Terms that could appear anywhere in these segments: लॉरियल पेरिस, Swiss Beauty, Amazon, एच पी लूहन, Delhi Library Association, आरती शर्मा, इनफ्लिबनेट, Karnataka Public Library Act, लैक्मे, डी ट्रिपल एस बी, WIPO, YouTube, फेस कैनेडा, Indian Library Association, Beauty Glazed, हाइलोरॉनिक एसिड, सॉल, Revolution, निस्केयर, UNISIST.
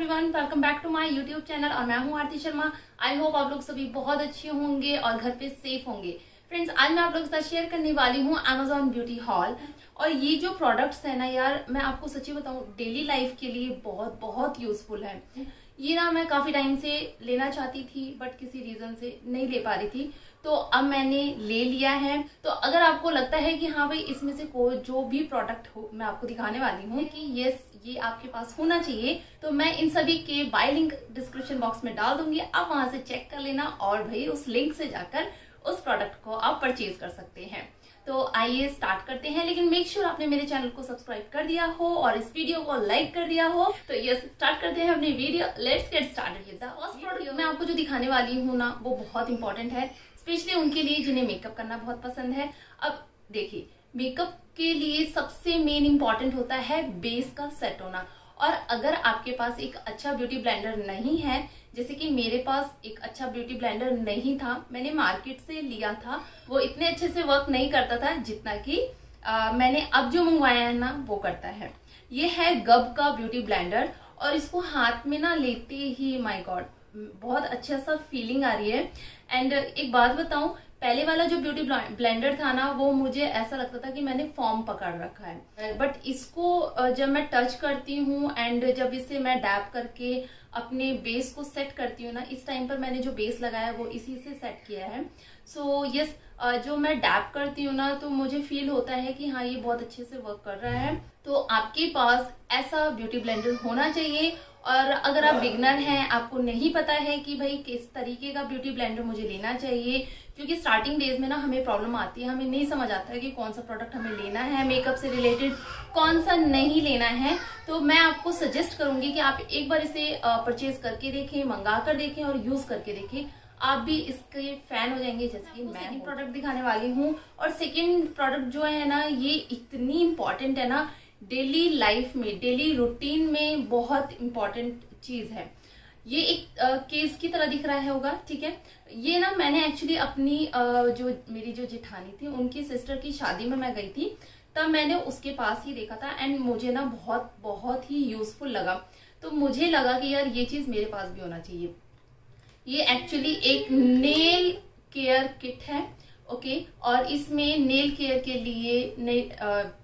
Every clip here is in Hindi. Everyone, welcome back to my YouTube channel और मैं हूं आरती शर्मा। आई होप आप लोग सभी बहुत अच्छे होंगे और घर पे सेफ होंगे। फ्रेंड्स, आज मैं आप लोगों के साथ शेयर करने वाली हूं अमेजॉन ब्यूटी हॉल। और ये जो प्रोडक्ट्स है ना यार, मैं आपको सच्ची बताऊं डेली लाइफ के लिए बहुत बहुत यूजफुल है। ये ना मैं काफी टाइम से लेना चाहती थी बट किसी रीजन से नहीं ले पा रही थी, तो अब मैंने ले लिया है। तो अगर आपको लगता है कि हाँ भाई इसमें से कोई जो भी प्रोडक्ट हो, मैं आपको दिखाने वाली हूँ कि यस ये आपके पास होना चाहिए, तो मैं इन सभी के बाय लिंक डिस्क्रिप्शन बॉक्स में डाल दूंगी। आप वहां से चेक कर लेना और भाई उस लिंक से जाकर उस प्रोडक्ट को आप परचेज कर सकते हैं। तो आइए स्टार्ट करते हैं, लेकिन मेक श्योर आपने मेरे चैनल को सब्सक्राइब कर दिया हो और इस वीडियो को लाइक कर दिया हो। तो यस स्टार्ट करते हैं अपनी video, let's get started with the first product. मैं आपको जो दिखाने वाली हूँ ना वो बहुत इंपॉर्टेंट है, स्पेशली उनके लिए जिन्हें मेकअप करना बहुत पसंद है। अब देखिए, मेकअप के लिए सबसे मेन इम्पॉर्टेंट होता है बेस का सेट होना। और अगर आपके पास एक अच्छा ब्यूटी ब्लेंडर नहीं है, जैसे कि मेरे पास एक अच्छा ब्यूटी ब्लेंडर नहीं था, मैंने मार्केट से लिया था, वो इतने अच्छे से वर्क नहीं करता था जितना कि मैंने अब जो मंगवाया है ना वो करता है। ये है गब का ब्यूटी ब्लेंडर और इसको हाथ में ना लेते ही माय गॉड बहुत अच्छा सा फीलिंग आ रही है। एंड एक बात बताऊं, पहले वाला जो ब्यूटी ब्लेंडर था ना वो मुझे ऐसा लगता था कि मैंने फॉर्म पकड़ रखा है, बट इसको जब मैं टच करती हूँ एंड जब इसे मैं डैप करके अपने बेस को सेट करती हूँ ना, इस टाइम पर मैंने जो बेस लगाया वो इसी से सेट किया है। सो यस जो मैं डैप करती हूँ ना तो मुझे फील होता है कि हाँ ये बहुत अच्छे से वर्क कर रहा है। तो आपके पास ऐसा ब्यूटी ब्लेंडर होना चाहिए। और अगर आप बिगनर हैं, आपको नहीं पता है कि भाई किस तरीके का ब्यूटी ब्लेंडर मुझे लेना चाहिए, क्योंकि स्टार्टिंग डेज में ना हमें प्रॉब्लम आती है, हमें नहीं समझ आता है कि कौन सा प्रोडक्ट हमें लेना है मेकअप से रिलेटेड, कौन सा नहीं लेना है। तो मैं आपको सजेस्ट करूंगी कि आप एक बार इसे परचेज करके देखें, मंगा कर देखें और यूज करके देखें, आप भी इसके फैन हो जाएंगे जैसे कि मैं प्रोडक्ट दिखाने वाली हूँ। और सेकेंड प्रोडक्ट जो है ना ये इतनी इम्पॉर्टेंट है ना, डेली लाइफ में डेली रूटीन में बहुत इम्पॉर्टेंट चीज है। ये एक केस की तरह दिख रहा है होगा, ठीक है। ये ना मैंने एक्चुअली अपनी जो मेरी जो जेठानी थी उनकी सिस्टर की शादी में मैं गई थी, तब मैंने उसके पास ही देखा था एंड मुझे ना बहुत बहुत ही यूजफुल लगा। तो मुझे लगा कि यार ये चीज मेरे पास भी होना चाहिए। ये एक्चुअली एक नेल केयर किट है, ओके और इसमें नेल केयर के लिए,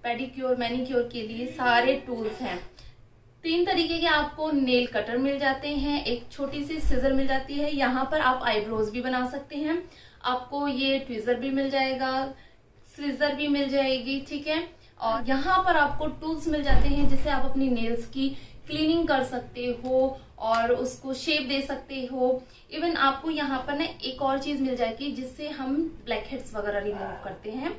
पेडिक्योर मैनिक्योर के लिए सारे टूल्स हैं। 3 तरीके के आपको नेल कटर मिल जाते हैं, एक छोटी सी सीजर मिल जाती है, यहाँ पर आप आईब्रोज भी बना सकते हैं, आपको ये ट्विजर भी मिल जाएगा, सीजर भी मिल जाएगी, ठीक है। और यहाँ पर आपको टूल्स मिल जाते हैं जिससे आप अपनी नेल्स की क्लीनिंग कर सकते हो और उसको शेप दे सकते हो। इवन आपको यहाँ पर ना एक और चीज मिल जाएगी जिससे हम ब्लैक हेड्स वगैरह रिमूव करते हैं।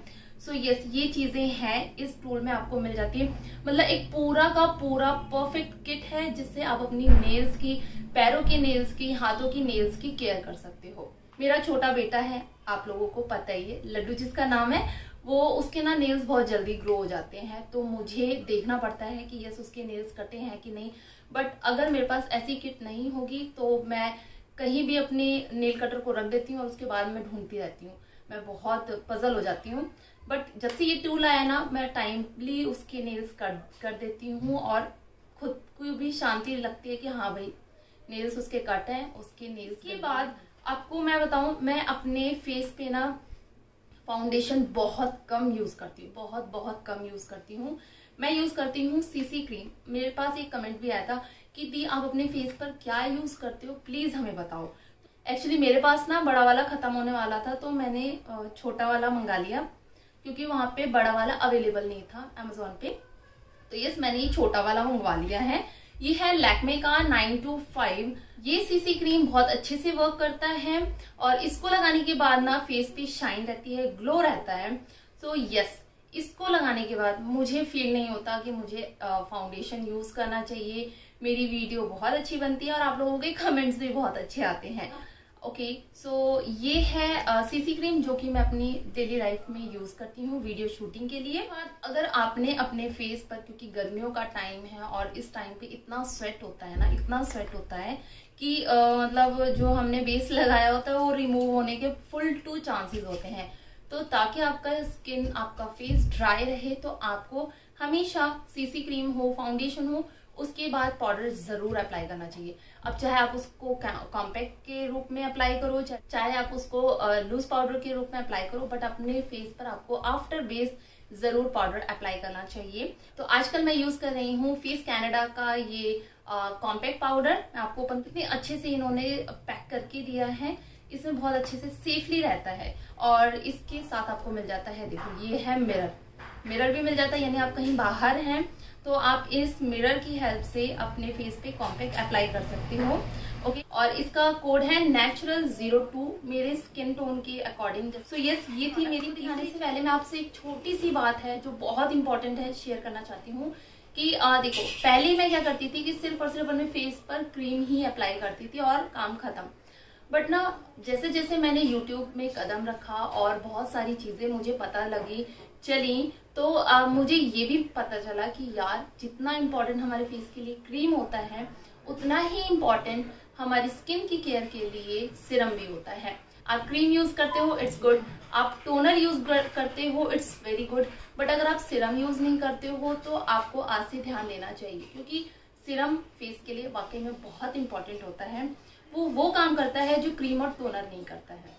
सो यस ये चीजें हैं इस टूल में आपको मिल जाती है। मतलब एक पूरा का पूरा परफेक्ट किट है जिससे आप अपनी नेल्स की, पैरों की नेल्स की, हाथों की नेल्स की केयर कर सकते हो। मेरा छोटा बेटा है, आप लोगों को पता ही है, लड्डू जिसका नाम है, वो उसके ना नेल्स बहुत जल्दी ग्रो हो जाते हैं, तो मुझे देखना पड़ता है कि यस उसके नेल्स कटे हैं कि नहीं। बट अगर मेरे पास ऐसी किट नहीं होगी तो मैं कहीं भी अपने नेल कटर को रख देती हूँ और उसके बाद मैं ढूंढती रहती हूँ, मैं बहुत पजल हो जाती हूँ। बट जब से ये टूल आया ना मैं टाइमली उसके नेल्स कर देती हूँ और खुद को भी शांति लगती है कि हाँ भाई नेल्स उसके कट हैं, उसके नेल्स के बाद आपको मैं बताऊं, मैं अपने फेस पे ना फाउंडेशन बहुत कम यूज करती हूँ, बहुत कम यूज करती हूँ। मैं यूज करती हूँ सीसी क्रीम। मेरे पास एक कमेंट भी आया था कि दी आप अपने फेस पर क्या यूज करते हो, प्लीज हमें बताओ। एक्चुअली मेरे पास ना बड़ा वाला खत्म होने वाला था तो मैंने छोटा वाला मंगा लिया, क्योंकि वहां पे बड़ा वाला अवेलेबल नहीं था अमेजोन पे। तो यस मैंने ये छोटा वाला मंगवा लिया है। ये है लैक्मे का 925। ये सीसी क्रीम बहुत अच्छे से वर्क करता है और इसको लगाने के बाद ना फेस पे शाइन रहती है, ग्लो रहता है। तो यस इसको लगाने के बाद मुझे फील नहीं होता कि मुझे फाउंडेशन यूज करना चाहिए। मेरी वीडियो बहुत अच्छी बनती है और आप लोगों के कमेंट्स भी बहुत अच्छे आते हैं। ओके सो ये है सीसी क्रीम जो कि मैं अपनी डेली लाइफ में यूज करती हूँ वीडियो शूटिंग के लिए। अगर आपने अपने फेस पर, क्योंकि गर्मियों का टाइम है और इस टाइम पे इतना स्वेट होता है ना, इतना स्वेट होता है कि मतलब जो हमने बेस लगाया होता है वो रिमूव होने के फुल 2 चांसेस होते हैं। तो ताकि आपका स्किन, आपका फेस ड्राई रहे, तो आपको हमेशा सीसी क्रीम हो, फाउंडेशन हो, उसके बाद पाउडर जरूर अप्लाई करना चाहिए। अब चाहे आप उसको कॉम्पैक्ट के रूप में अप्लाई करो, चाहे आप उसको लूज पाउडर के रूप में अप्लाई करो, बट अपने फेस पर आपको आफ्टर बेस जरूर पाउडर अप्लाई करना चाहिए। तो आजकल मैं यूज कर रही हूँ फेस कैनेडा का ये कॉम्पैक्ट पाउडर। आपको कितने अच्छे से इन्होंने पैक करके दिया है, इसमें बहुत अच्छे से सेफली रहता है। और इसके साथ आपको मिल जाता है, देखो ये है मिरर, मिरर भी मिल जाता है, यानी आप कहीं बाहर हैं तो आप इस मिरर की हेल्प से अपने फेस पे कॉम्पैक्ट अप्लाई कर सकते हो। ओके, और इसका कोड है natural02 मेरे स्किन टोन के अकॉर्डिंग। सो यस, ये थी मेरी। दिखाने से पहले मैं आपसे एक छोटी सी बात है जो बहुत इंपॉर्टेंट है शेयर करना चाहती हूँ कि देखो पहले मैं क्या करती थी कि सिर्फ और सिर्फ अपने फेस पर क्रीम ही अप्लाई करती थी और काम खत्म। बट ना जैसे जैसे मैंने यूट्यूब में कदम रखा और बहुत सारी चीजें मुझे पता लगी चली, तो मुझे ये भी पता चला कि यार जितना इम्पोर्टेंट हमारे फेस के लिए क्रीम होता है, उतना ही इम्पोर्टेंट हमारी स्किन की केयर के लिए सीरम भी होता है। आप क्रीम यूज करते हो, इट्स गुड, आप टोनर यूज करते हो, इट्स वेरी गुड, बट अगर आप सीरम यूज नहीं करते हो तो आपको आज से ध्यान देना चाहिए, क्योंकि सीरम फेस के लिए वाकई में बहुत इंपॉर्टेंट होता है। वो काम करता है जो क्रीम और टोनर नहीं करता है।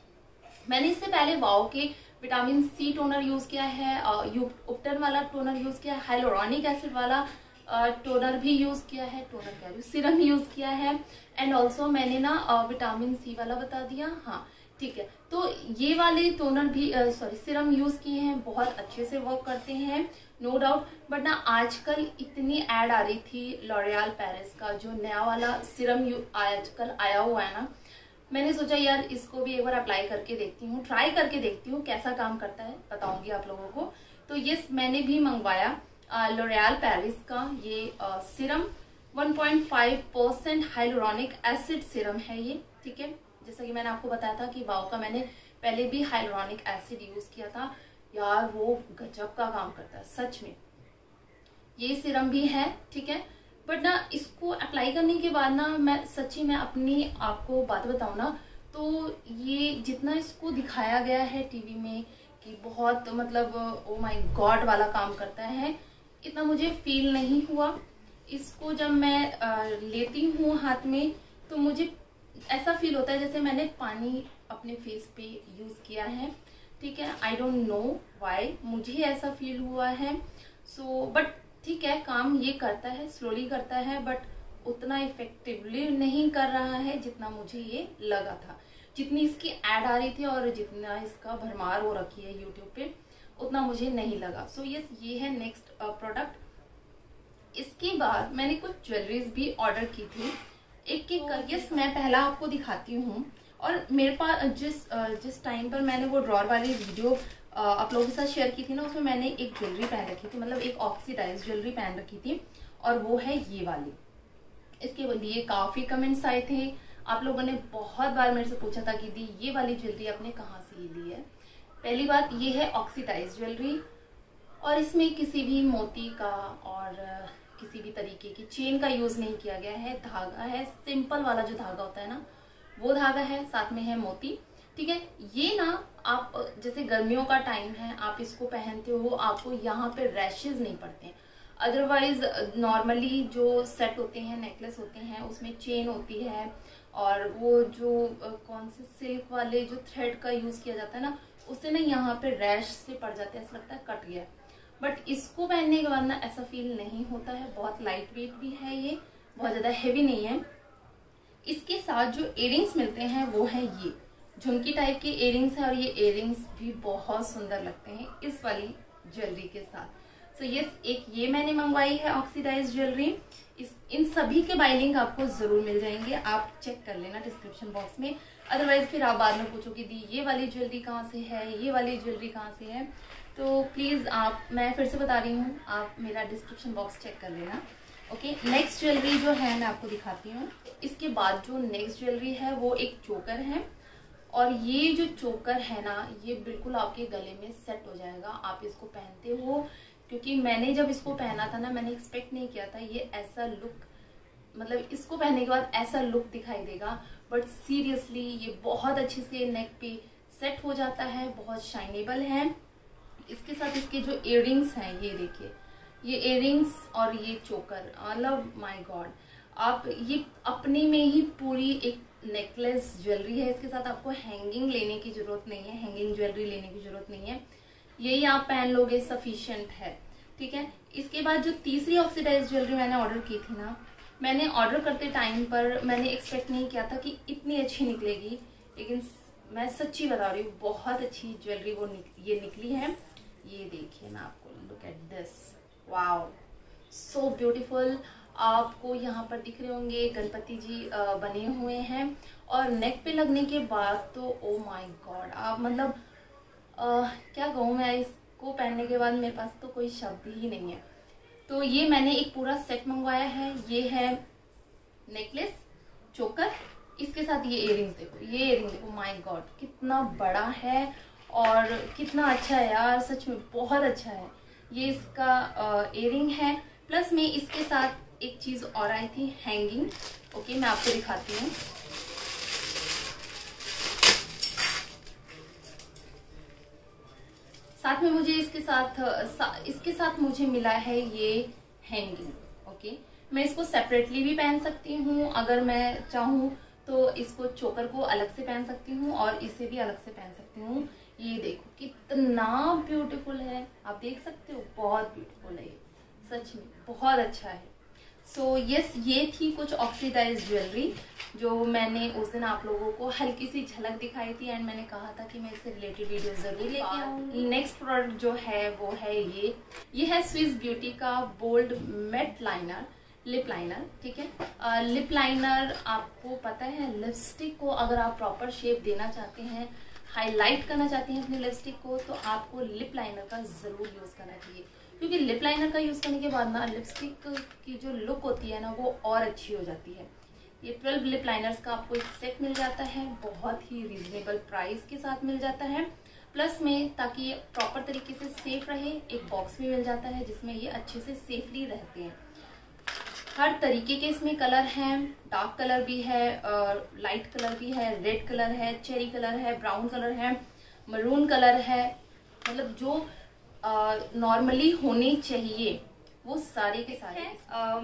मैंने इससे पहले वाओ के विटामिन सी टोनर यूज किया है, उपटन वाला टोनर यूज किया है, हाइलोरॉनिक एसिड वाला टोनर भी यूज किया है, टोनर कह रही हूँ, सीरम यूज किया है। एंड ऑल्सो मैंने ना विटामिन सी वाला बता दिया, हाँ ठीक है, तो ये वाले टोनर भी सीरम यूज किए हैं, बहुत अच्छे से वर्क करते हैं, नो डाउट। बट ना आजकल इतनी एड आ रही थी लॉरियल पेरिस का, जो नया वाला सीरम आजकल आया हुआ है ना, मैंने सोचा यार इसको भी एक बार अप्लाई करके देखती हूँ, ट्राई करके देखती हूँ कैसा काम करता है, बताऊंगी आप लोगों को। तो यस, मैंने भी मंगवाया लॉरियल पेरिस का ये सीरम, 1.5% हाइलोरॉनिक एसिड सीरम है ये, ठीक है। जैसा कि मैंने आपको बताया था कि वाओ का मैंने पहले भी हाइलोरॉनिक एसिड यूज किया था, यार वो गजब का काम करता है सच में। ये सीरम भी है, ठीक है, बट ना इसको अप्लाई करने के बाद ना मैं सच्ची में अपनी आपको बात बताऊं ना, तो ये जितना इसको दिखाया गया है टीवी में कि बहुत मतलब ओ माय गॉड वाला काम करता है, इतना मुझे फील नहीं हुआ। इसको जब मैं लेती हूँ हाथ में तो मुझे ऐसा फील होता है जैसे मैंने पानी अपने फेस पे यूज किया है, ठीक है। आई डोंट नो वाई मुझे ऐसा फील हुआ है। सो बट ठीक है, काम ये करता है, स्लोली करता है, बट उतना इफेक्टिवली नहीं कर रहा है जितना मुझे ये लगा था, जितनी इसकी एड आ रही थी और जितना इसका भरमार हो रखी है यूट्यूब पे, उतना मुझे नहीं लगा। सो यस, ये है नेक्स्ट प्रोडक्ट। इसके बाद मैंने कुछ ज्वेलरीज भी ऑर्डर की थी एक एक करके। यस, मैं पहला आपको दिखाती हूँ। और मेरे पास जिस टाइम पर मैंने वो ड्रॉर वाली वीडियो आप लोगों के साथ शेयर की थी ना, उसमें मैंने एक ज्वेलरी पहन रखी थी, मतलब एक ऑक्सीडाइज ज्वेलरी पहन रखी थी, और वो है ये वाली। इसके लिए काफ़ी कमेंट्स आए थे, आप लोगों ने बहुत बार मेरे से पूछा था कि दी ये वाली ज्वेलरी आपने कहाँ से ली है। पहली बात, ये है ऑक्सीडाइज ज्वेलरी, और इसमें किसी भी मोती का और किसी भी तरीके की चेन का यूज़ नहीं किया गया है। धागा है, सिंपल वाला जो धागा होता है ना, वो धागा है, साथ में है मोती, ठीक है। ये ना आप जैसे गर्मियों का टाइम है, आप इसको पहनते हो, आपको यहाँ पे रैशेज नहीं पड़ते हैं। अदरवाइज नॉर्मली जो सेट होते हैं, नेकलेस होते हैं, उसमें चेन होती है, और वो जो कौन से सिल्क वाले जो थ्रेड का यूज किया जाता है ना, उससे ना यहाँ पे रैश से पड़ जाते हैं, ऐसा लगता है कट गया। बट इसको पहनने के बाद ना ऐसा फील नहीं होता है, बहुत लाइट वेट भी है ये, बहुत ज्यादा हैवी नहीं है। इसके साथ जो इयररिंग्स मिलते हैं वो है ये झुमकी टाइप के इयररिंग्स हैं, और ये इयररिंग्स भी बहुत सुंदर लगते हैं इस वाली ज्वेलरी के साथ। सो यस, एक ये मैंने मंगवाई है ऑक्सीडाइज ज्वेलरी। इन सभी के बाय लिंक आपको जरूर मिल जाएंगे, आप चेक कर लेना डिस्क्रिप्शन बॉक्स में। अदरवाइज फिर आप बाद में पूछो कि दी ये वाली ज्वेलरी कहाँ से है, ये वाली ज्वेलरी कहाँ से है, तो प्लीज आप, मैं फिर से बता रही हूँ, आप मेरा डिस्क्रिप्शन बॉक्स चेक कर लेना। ओके, नेक्स्ट ज्वेलरी जो है मैं आपको दिखाती हूँ। इसके बाद जो नेक्स्ट ज्वेलरी है वो एक चोकर है, और ये जो चोकर है ना, ये बिल्कुल आपके गले में सेट हो जाएगा, आप इसको पहनते हो। क्योंकि मैंने जब इसको पहना था ना, मैंने एक्सपेक्ट नहीं किया था ये ऐसा लुक, मतलब इसको पहनने के बाद ऐसा लुक दिखाई देगा, बट सीरियसली ये बहुत अच्छे से नेक पे सेट हो जाता है, बहुत शाइनेबल है। इसके साथ इसके जो इयररिंग्स हैं, ये देखिए, ये इयररिंग्स और ये चोकर, मतलब माय गॉड, आप ये अपने में ही पूरी एक नेकलेस ज्वेलरी है। इसके साथ आपको हैंगिंग लेने की जरूरत नहीं है, हैंगिंग ज्वेलरी लेने की जरूरत नहीं है, यही आप पहन लोगे, सफिशिएंट है, ठीक है। इसके बाद जो तीसरी ऑक्सीडाइज ज्वेलरी मैंने ऑर्डर की थी ना, मैंने ऑर्डर करते टाइम पर मैंने एक्सपेक्ट नहीं किया था कि इतनी अच्छी निकलेगी, लेकिन मैं सच्ची बता रही हूँ बहुत अच्छी ज्वेलरी वो ये निकली है। ये देखिए ना, आपको look at this, wow so beautiful. आपको यहाँ पर दिख रहे होंगे गणपति जी बने हुए हैं, और नेक पे लगने के बाद तो ओ माय गॉड, आप मतलब क्या कहूँ मैं, इसको पहनने के बाद मेरे पास तो कोई शब्द ही नहीं है। तो ये मैंने एक पूरा सेट मंगवाया है, ये है नेकलेस, चोकर, इसके साथ ये इयररिंग्स देखो, ये इयररिंग देखो, माय गॉड कितना बड़ा है और कितना अच्छा है यार, सच में बहुत अच्छा है। ये इसका इयररिंग है, प्लस में इसके साथ एक चीज़ और आई थी, हैंगिंग। ओके मैं आपको दिखाती हूँ, साथ में मुझे इसके साथ मुझे मिला है ये हैंगिंग। ओके मैं इसको सेपरेटली भी पहन सकती हूँ, अगर मैं चाहूँ तो इसको, चोकर को अलग से पहन सकती हूँ और इसे भी अलग से पहन सकती हूँ। ये देखो कितना ब्यूटीफुल है, आप देख सकते हो, बहुत ब्यूटीफुल है, सच में बहुत अच्छा है। सो यस, ये थी कुछ ऑक्सीडाइज ज्वेलरी जो मैंने उस दिन आप लोगों को हल्की सी झलक दिखाई थी, एंड मैंने कहा था कि मैं इससे रिलेटेड वीडियो जरूर लेके आऊँगी। नेक्स्ट प्रोडक्ट जो है वो है ये है स्विस ब्यूटी का bold matte liner, lip liner, ठीक है। लिप लाइनर, आपको पता है लिपस्टिक को अगर आप प्रॉपर शेप देना चाहते हैं, हाईलाइट करना चाहते हैं अपनी लिपस्टिक को, तो आपको लिप लाइनर का ज़रूर यूज़ करना चाहिए, क्योंकि लिप लाइनर का यूज़ करने के बाद ना लिपस्टिक की जो लुक होती है ना वो और अच्छी हो जाती है। ये 12 लिप लाइनर्स का आपको एक सेट मिल जाता है, बहुत ही रिजनेबल प्राइस के साथ मिल जाता है, प्लस में ताकि ये प्रॉपर तरीके से सेफ रहे एक बॉक्स भी मिल जाता है जिसमें ये अच्छे से सेफली रहते हैं। हर तरीके के इसमें कलर हैं, डार्क कलर भी है, लाइट कलर भी है, रेड कलर है, चेरी कलर है, ब्राउन कलर है, मरून कलर है, मतलब जो नॉर्मली होने चाहिए वो सारे के सारे हैं।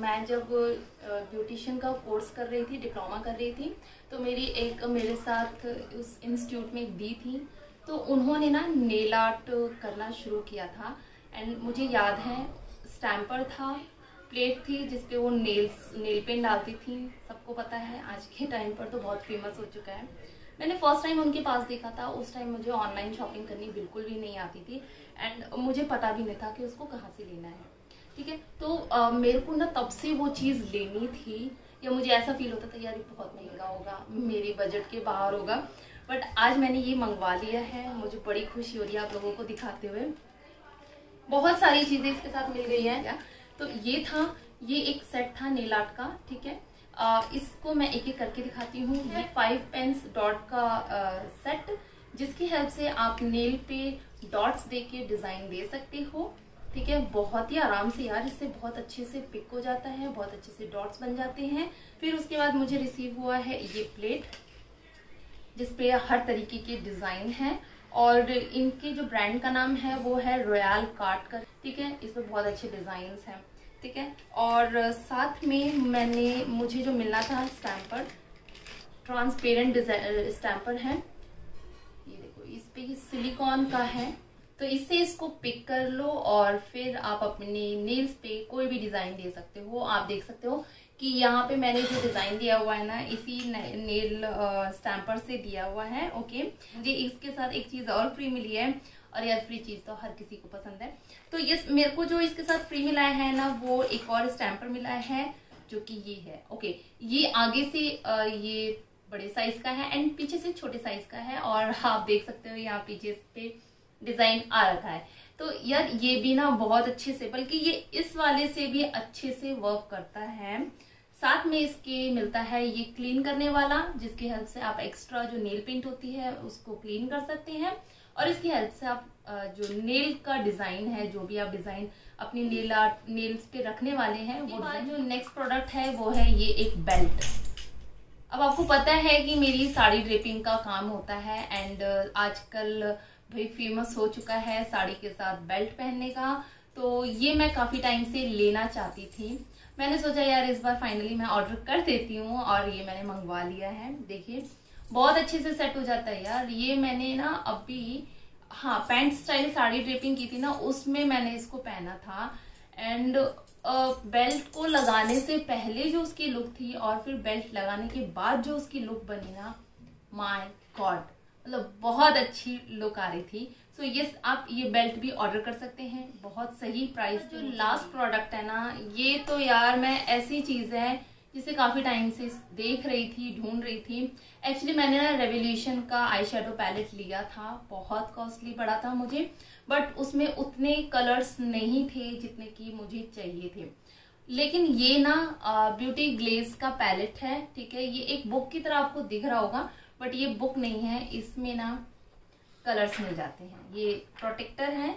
मैं जब ब्यूटिशियन का कोर्स कर रही थी, डिप्लोमा कर रही थी, तो मेरे साथ उस इंस्टीट्यूट में एक दी थी, तो उन्होंने ना नेल आर्ट करना शुरू किया था, एंड मुझे याद है स्टैम्पर था, प्लेट थी जिसपे वो नेल पेंट डालती थी, सबको पता है आज के टाइम पर तो बहुत फेमस हो चुका है। मैंने फर्स्ट टाइम उनके पास देखा था, उस टाइम मुझे ऑनलाइन शॉपिंग करनी बिल्कुल भी नहीं आती थी, एंड मुझे पता भी नहीं था कि उसको कहाँ से लेना है, ठीक है। तो मेरे को ना तब से वो चीज़ लेनी थी, या मुझे ऐसा फील होता था यार ये बहुत महंगा होगा, मेरे बजट के बाहर होगा, बट आज मैंने ये मंगवा लिया है, मुझे बड़ी खुशी हो रही है आप लोगों को दिखाते हुए। बहुत सारी चीज़ें इसके साथ मिल गई हैं। तो ये था, ये एक सेट था नेल आर्ट का, ठीक है। इसको मैं एक एक करके दिखाती हूँ। ये 5 पेंस डॉट का सेट, जिसकी हेल्प से आप नेल पे डॉट्स देके डिज़ाइन दे सकते हो, ठीक है। बहुत ही आराम से यार, इससे बहुत अच्छे से पिक हो जाता है, बहुत अच्छे से डॉट्स बन जाते हैं। फिर उसके बाद मुझे रिसीव हुआ है ये प्लेट, जिसपे हर तरीके के डिज़ाइन है, और इनके जो ब्रांड का नाम है वो है रॉयल कार्ड का, ठीक है। इसमें बहुत अच्छे डिज़ाइंस हैं, ठीक है। और साथ में मुझे जो मिलना था स्टैम्पर, ट्रांसपेरेंट स्टैम्पर है, ये देखो, इस पे ये सिलिकॉन का है, तो इससे इसको पिक कर लो और फिर आप अपने नेल्स पे कोई भी डिज़ाइन दे सकते हो। आप देख सकते हो कि यहाँ पे मैंने जो डिज़ाइन दिया हुआ है ना, इसी नेल स्टैम्पर से दिया हुआ है। ओके मुझे इसके साथ एक चीज़ और फ्री मिली है, और यार फ्री चीज़ तो हर किसी को पसंद है। तो ये मेरे को जो इसके साथ फ्री मिला है ना, वो एक और स्टैम्पर मिला है जो कि ये है। ओके ये आगे से ये बड़े साइज का है एंड पीछे से छोटे साइज का है, और आप देख सकते हो यहाँ पीछे पे डिजाइन आ रखा है। तो यार ये भी ना बहुत अच्छे से, बल्कि ये इस वाले से भी अच्छे से वर्क करता है। साथ में इसके मिलता है ये क्लीन करने वाला, जिसकी हेल्प से आप एक्स्ट्रा जो नेल पेंट होती है उसको क्लीन कर सकते हैं, और इसकी हेल्प से आप जो नेल का डिजाइन है, जो भी आप डिजाइन अपनी नेल आर्ट नेल्स पे रखने वाले हैं, वो जो नेक्स्ट प्रोडक्ट है वो है ये एक बेल्ट। अब आपको पता है कि मेरी साड़ी ड्रेपिंग का काम होता है, एंड आजकल भाई फेमस हो चुका है साड़ी के साथ बेल्ट पहनने का, तो ये मैं काफ़ी टाइम से लेना चाहती थी। मैंने सोचा यार इस बार फाइनली मैं ऑर्डर कर देती हूँ और ये मैंने मंगवा लिया है। देखिए बहुत अच्छे से सेट हो जाता है यार। ये मैंने ना अभी हाँ पैंट स्टाइल साड़ी ड्रेपिंग की थी ना, उसमें मैंने इसको पहना था। एंड बेल्ट को लगाने से पहले जो उसकी लुक थी और फिर बेल्ट लगाने के बाद जो उसकी लुक बनी ना, माय गॉड, मतलब बहुत अच्छी लुक आ रही थी। सो यस, आप ये बेल्ट भी ऑर्डर कर सकते हैं, बहुत सही प्राइस। जो लास्ट प्रोडक्ट है ना, ये तो यार मैं ऐसी चीज है जिसे काफी टाइम से देख रही थी, ढूंढ रही थी। एक्चुअली मैंने ना रेवोल्यूशन का आई शेडो पैलेट लिया था, बहुत कॉस्टली पड़ा था मुझे, बट उसमें उतने कलर्स नहीं थे जितने कि मुझे चाहिए थे। लेकिन ये ना ब्यूटी ग्लेज का पैलेट है, ठीक है, ये एक बुक की तरह आपको दिख रहा होगा, बट ये बुक नहीं है, इसमें ना कलर्स मिल जाते हैं। ये प्रोटेक्टर है,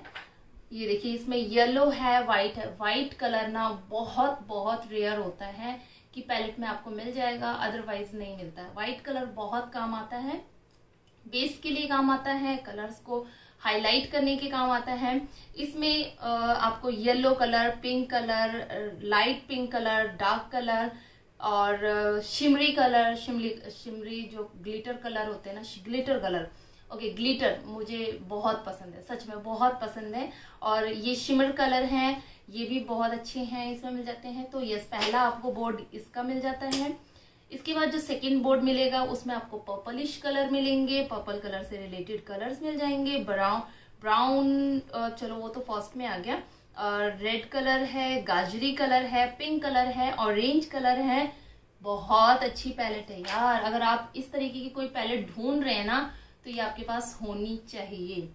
ये देखिए इसमें येलो है, वाइट है। वाइट कलर ना बहुत बहुत रेयर होता है कि पैलेट में आपको मिल जाएगा, अदरवाइज नहीं मिलता है। वाइट कलर बहुत काम आता है, बेस के लिए काम आता है, कलर्स को हाईलाइट करने के काम आता है। इसमें आपको yellow colour, pink colour, light pink colour, dark colour और शिमरी कलर, शिमरी जो ग्लिटर कलर होते हैं ना, ग्लिटर कलर, ओके ग्लिटर मुझे बहुत पसंद है, सच में बहुत पसंद है। और ये शिमर कलर है, ये भी बहुत अच्छे हैं, इसमें मिल जाते हैं। तो यस, पहला आपको बोर्ड इसका मिल जाता है। इसके बाद जो सेकंड बोर्ड मिलेगा उसमें आपको पर्पलिश कलर मिलेंगे, पर्पल कलर से रिलेटेड कलर्स मिल जाएंगे, ब्राउन चलो वो तो फर्स्ट में आ गया, और रेड कलर है, गाजरी कलर है, पिंक कलर है, ऑरेंज कलर है। बहुत अच्छी पैलेट है यार। अगर आप इस तरीके की कोई पैलेट ढूंढ रहे हैं ना तो ये आपके पास होनी चाहिए।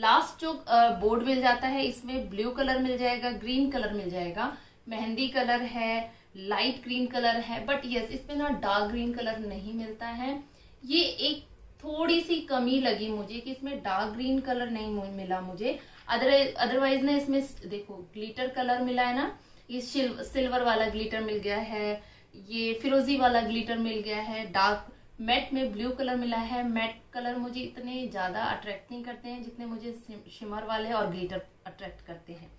लास्ट जो बोर्ड मिल जाता है इसमें ब्लू कलर मिल जाएगा, ग्रीन कलर मिल जाएगा, मेहंदी कलर है, लाइट ग्रीन कलर है, बट यस इसमें ना डार्क ग्रीन कलर नहीं मिलता है। ये एक थोड़ी सी कमी लगी मुझे कि इसमें डार्क ग्रीन कलर नहीं मिला मुझे, अदरवाइज ना इसमें देखो ग्लिटर कलर मिला है ना, ये सिल्वर वाला ग्लिटर मिल गया है, ये फिरोजी वाला ग्लिटर मिल गया है, डार्क मैट में ब्लू कलर मिला है। मैट कलर मुझे इतने ज्यादा अट्रैक्ट नहीं करते हैं जितने मुझे शिमर वाले और ग्लिटर अट्रैक्ट करते हैं।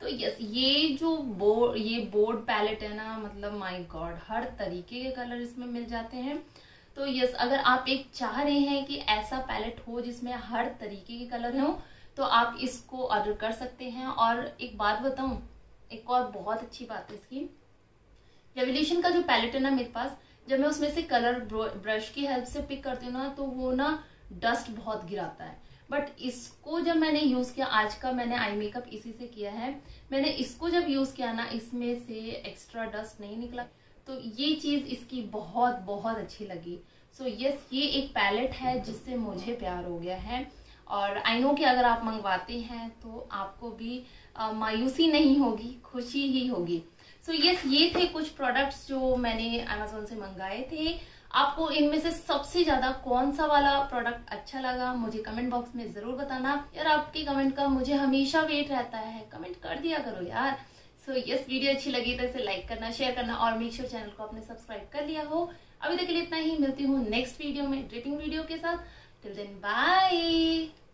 तो यस, ये जो बोर्ड पैलेट है ना, मतलब माय गॉड, हर तरीके के कलर इसमें मिल जाते हैं। तो यस, अगर आप एक चाह रहे हैं कि ऐसा पैलेट हो जिसमें हर तरीके के कलर हो तो आप इसको ऑर्डर कर सकते हैं। और एक बात बताऊं, एक और बहुत अच्छी बात है इसकी, रेवोल्यूशन का जो पैलेट है ना मेरे पास, जब मैं उसमें से कलर ब्रश की हेल्प से पिक करती हूँ ना तो वो ना डस्ट बहुत गिराता है, बट इसको जब मैंने यूज किया, आज का मैंने आई मेकअप इसी से किया है, मैंने इसको जब यूज किया ना इसमें से एक्स्ट्रा डस्ट नहीं निकला, तो ये चीज इसकी बहुत बहुत अच्छी लगी। सो यस, ये एक पैलेट है जिससे मुझे प्यार हो गया है। और आई नो कि अगर आप मंगवाते हैं तो आपको भी मायूसी नहीं होगी, खुशी ही होगी। सो यस, ये थे कुछ प्रोडक्ट्स जो मैंने अमेजोन से मंगाए थे। आपको इनमें से सबसे ज्यादा कौन सा वाला प्रोडक्ट अच्छा लगा मुझे कमेंट बॉक्स में जरूर बताना यार। आपके कमेंट का मुझे हमेशा वेट रहता है, कमेंट कर दिया करो यार। सो यस, वीडियो अच्छी लगी तो इसे लाइक करना, शेयर करना और मेक श्योर चैनल को आपने सब्सक्राइब कर लिया हो। अभी तक के लिए इतना ही, मिलती हूँ नेक्स्ट वीडियो में ड्रिपिंग वीडियो के साथ। Till then bye.